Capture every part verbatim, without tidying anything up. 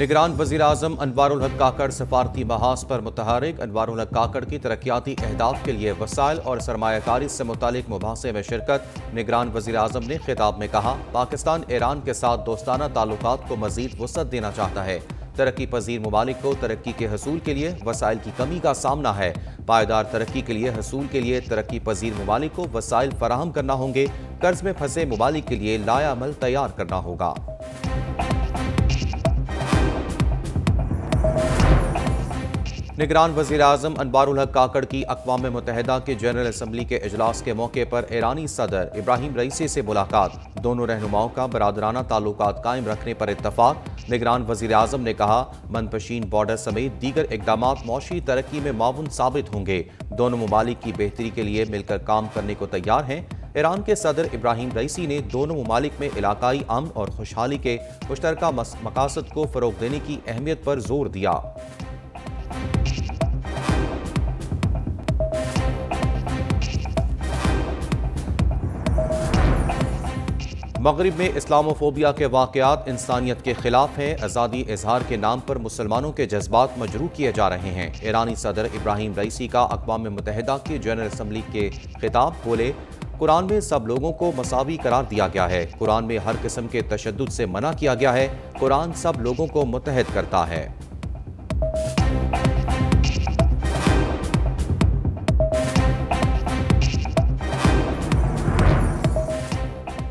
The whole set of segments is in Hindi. निगरान वजीर आज़म अनवारुल हक काकड़ सफारती महाज पर मुतहरिक। अनवारुल हक काकड़ की तरक्याती अहदाफ के लिए वसाइल और सरमायाकारी से मुतालिक मुबासे में शिरकत। निगरान वजीर आज़म ने खिताब में कहा, पाकिस्तान ईरान के साथ दोस्ताना ताल्लुकात को मज़ीद वसअत देना चाहता है। तरक्की पजीर ममालिक को तरक्की के हसूल के लिए वसाइल की कमी का सामना है। पायदार तरक्की के लिए हसूल के लिए तरक्की पजीर ममालिक को वसाइल फराहम करना होंगे। कर्ज में फंसे ममालिक के लिए लाया अमल तैयार करना होगा। निगरान वज़ीर आज़म अनवारुल हक काकड़ की अक़वाम मुत्तहिदा के जनरल असम्बली के अजलास के मौके पर ईरानी सदर इब्राहिम रईसी से मुलाकात। दोनों रहनुमाओं का बरादराना ताल्लुकात कायम रखने पर इत्तफाक। निगरान वज़ीर आज़म ने कहा, मनपशीन बॉर्डर समेत दीगर इक़दामात मौशी तरक्की में माऊन साबित होंगे। दोनों ममालिक की बेहतरी के लिए मिलकर काम करने को तैयार हैं। ईरान के सदर इब्राहिम रईसी ने दोनों ममालिक में इलाकाई अमन और खुशहाली के मुश्तरका मकासद को फ़रोग़ देने की अहमियत पर जोर दिया। मगरिब में इस्लामोफोबिया के वाक़यात इंसानियत के खिलाफ हैं। आज़ादी इजहार के नाम पर मुसलमानों के जज्बात मजरूह किए जा रहे हैं। ईरानी सदर इब्राहिम रईसी का अक़वाम मुत्तहिदा की जनरल असम्बली के खिताब। बोले, कुरान में सब लोगों को मसावी करार दिया गया है। कुरान में हर किस्म के तशद्दुद से मना किया गया है। कुरान सब लोगों को मुत्तहिद करता है।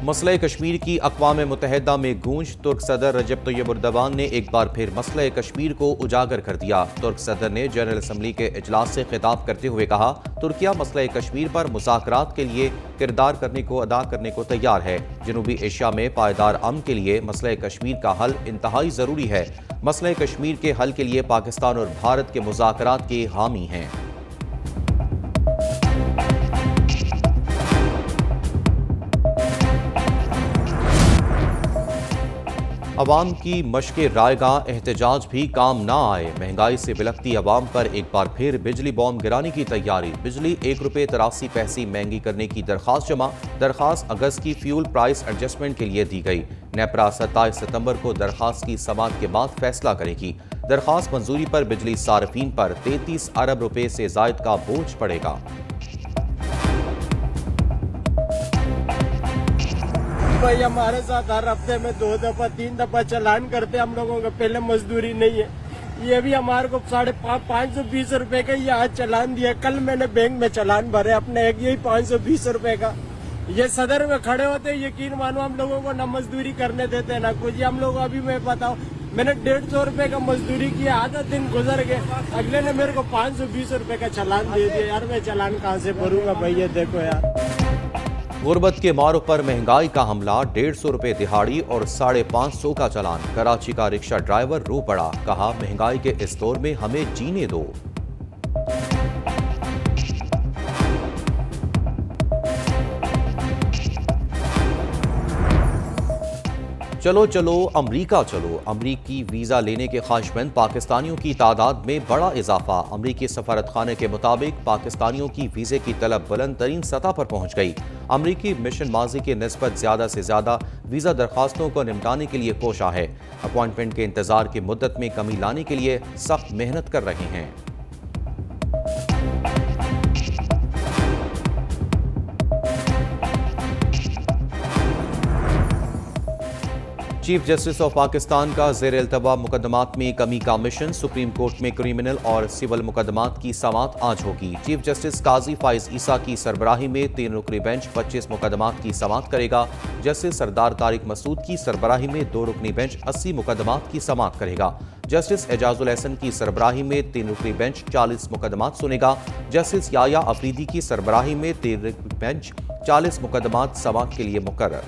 मसले कश्मीर की अक़वाम मुत्तहिदा में गूंज। तुर्क सदर रजब तैयब एर्दोग़ान ने एक बार फिर मसले कश्मीर को उजागर कर दिया। तुर्क सदर ने जनरल असम्बली के इजलास से खिताब करते हुए कहा, तुर्किया मसले कश्मीर पर मुज़ाकरात के लिए किरदार करने को अदा करने को तैयार है। जनूबी एशिया में पायदार अमन के लिए मसले कश्मीर का हल इंतहाई ज़रूरी है। मसले कश्मीर के हल के लिए पाकिस्तान और भारत के मुज़ाकरात के हामी हैं। अवाम की मशक़ रायगाह एहतजाज भी काम ना आए। महंगाई से बिलखती अवाम पर एक बार फिर बिजली बॉम्ब गिराने की तैयारी। बिजली एक रुपये तिरासी पैसे महंगी करने की दरख्वास्त जमा। दरख्वास्त अगस्त की फ्यूल प्राइस एडजस्टमेंट के लिए दी गई। नेपरा सत्ताईस सितंबर को दरख्वास्त की समाअत के बाद फैसला करेगी। दरख्वास्त मंजूरी पर बिजली सार्फिन पर तैंतीस अरब रुपये से जायद का बोझ पड़ेगा। भाई हमारे साथ हर हफ्ते में दो दफा तीन दफा चलान करते हम लोगों का। पहले मजदूरी नहीं है, ये भी हमारे को साढ़े पाँच सौ बीस रूपये का ये आज चलान दिया। कल मैंने बैंक में चलान भरे अपने एक यही पाँच सौ बीस रूपये का। ये सदर में खड़े होते यकीन मानो हम लोगों को ना मजदूरी करने देते ना कुछ। हम लोग अभी मैं बताऊँ, मैंने डेढ़ सौ रूपये का मजदूरी किया, आधा दिन गुजर गए, अगले ने मेरे को पाँच सौ बीस रूपये का चलान दे दिया। यार मैं चलान कहाँ से भरूंगा भैया? देखो यार, गुर्बत के मारों पर महंगाई का हमला। डेढ़ सौ रुपये दिहाड़ी और साढ़े पाँच सौ का चलान। कराची का रिक्शा ड्राइवर रो पड़ा, कहा महंगाई के इस दौर में हमें जीने दो। चलो चलो अमरीका चलो। अमरीकी वीज़ा लेने के ख्वाहिशमंद पाकिस्तानियों की तादाद में बड़ा इजाफा। अमरीकी सफारतखाने के मुताबिक पाकिस्तानियों की वीज़े की तलब बुलंद तरीन सतह पर पहुँच गई। अमरीकी मिशन माजी के नस्बत ज़्यादा से ज़्यादा वीज़ा दरख्वास्तों को निपटाने के लिए कोशा है। अपॉइंटमेंट के इंतज़ार की मुद्दत में कमी लाने के लिए सख्त मेहनत कर रहे हैं। चीफ जस्टिस ऑफ पाकिस्तान का जेर अल्तवा मुकदमात में कमी का मिशन। सुप्रीम कोर्ट में क्रिमिनल और सिविल मुकदमात की समाअत आज होगी। चीफ जस्टिस काजी फाइज ईसा की सरबराही में तीन रुकनी बेंच पच्चीस मुकदमात की समाअत करेगा। जस्टिस सरदार तारिक मसूद की सरबराही में दो रुकनी बेंच अस्सी मुकदमात की समाअत करेगा। जस्टिस एजाजुल अहसन की सरबराही में तीन रुकनी बेंच चालीस मुकदमात सुनेगा। जस्टिस याह्या अफरीदी की सरबराही में तीन रुकनी बेंच चालीस मुकदमात समाअत के लिए मुकर्रर।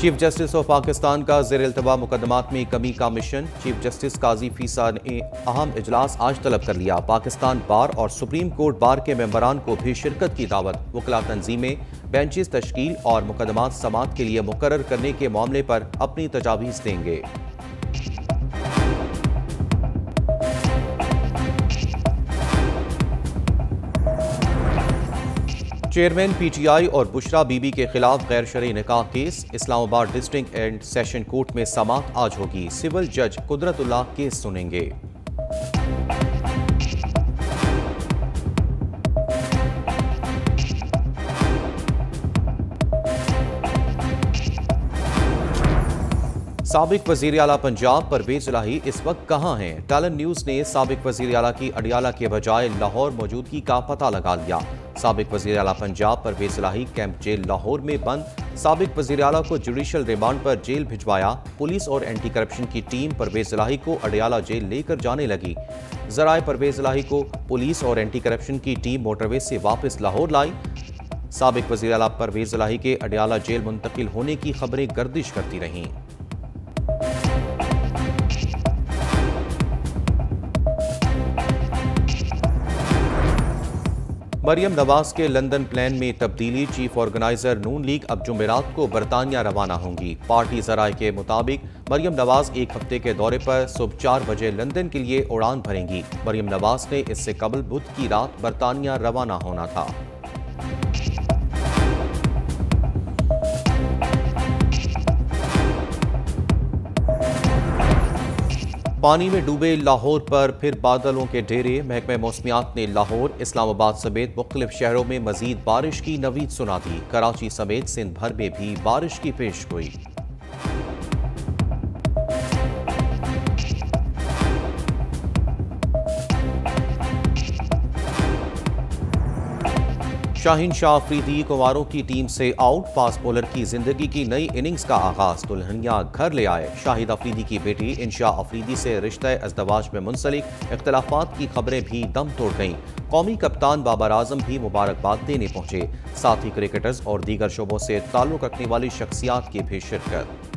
चीफ जस्टिस ऑफ पाकिस्तान का जेर अल्तवा मुकदमात में कमी का मिशन। चीफ जस्टिस काजी फीसा ने अहम इजलास आज तलब कर लिया। पाकिस्तान बार और सुप्रीम कोर्ट बार के मेम्बरान को भी शिरकत की दावत। वकला तंजीमें बेंचेस तश्कील और मुकदमात समाअत के लिए मुकर्रर करने के मामले पर अपनी तजावीज़ देंगे। चेयरमैन पीटीआई और बुशरा बीबी के खिलाफ गैर शरई निकाह case Islamabad district and session court में समाअत आज होगी। सिविल जज कुदरतुल्लाह केस सुनेंगे। साबिक वजीर आला पंजाब परवेज इलाही इस वक्त कहाँ हैं? टालन न्यूज़ ने साबिक वजीर आला की अडियाला के बजाय लाहौर मौजूदगी का पता लगा लिया। साबिक वजीर आला पंजाब परवेज इलाही कैंप जेल लाहौर में बंद। साबिक वजीर आला को जुडिशल रिमांड पर जेल भिजवाया। पुलिस और एंटी करप्शन की टीम परवेज इलाही को अडियाला जेल लेकर जाने लगी। जराए परवेज इलाही को पुलिस और एंटी करप्शन की टीम मोटरवे से वापस लाहौर लाई। साबिक वजीर आला परवेज इलाही के अडियाला जेल मुंतकिल होने की खबरें गर्दिश करती रहीं। मरियम नवाज के लंदन प्लान में तब्दीली। चीफ ऑर्गेनाइजर नून लीग अब जुमेरात को बरतानिया रवाना होंगी। पार्टी जराये के मुताबिक मरियम नवाज एक हफ्ते के दौरे पर सुबह चार बजे लंदन के लिए उड़ान भरेंगी। मरियम नवाज ने इससे कबल बुध की रात बरतानिया रवाना होना था। पानी में डूबे लाहौर पर फिर बादलों के ढेरे। महकमे मौसमियात ने लाहौर, इस्लामाबाद समेत मुख्तलिफ शहरों में मजीद बारिश की नवीद सुना दी। कराची समेत सिंध भर में भी बारिश की पेशगोई। शाहीन शाह अफरीदी कुंवारों की टीम से आउट। फास्ट बॉलर की जिंदगी की नई इनिंग्स का आगाज। दुल्हनिया घर ले आए। शाहिद अफरीदी की बेटी इंशा अफरीदी से रिश्ते अज़दवाज में मुंसलिक इख्तलाफात की खबरें भी दम तोड़ गईं। कौमी कप्तान बाबर आजम भी मुबारकबाद देने पहुंचे। साथ ही क्रिकेटर्स और दीगर शोबों से ताल्लुक़ रखने वाली शख्सियात की भी शिरकत।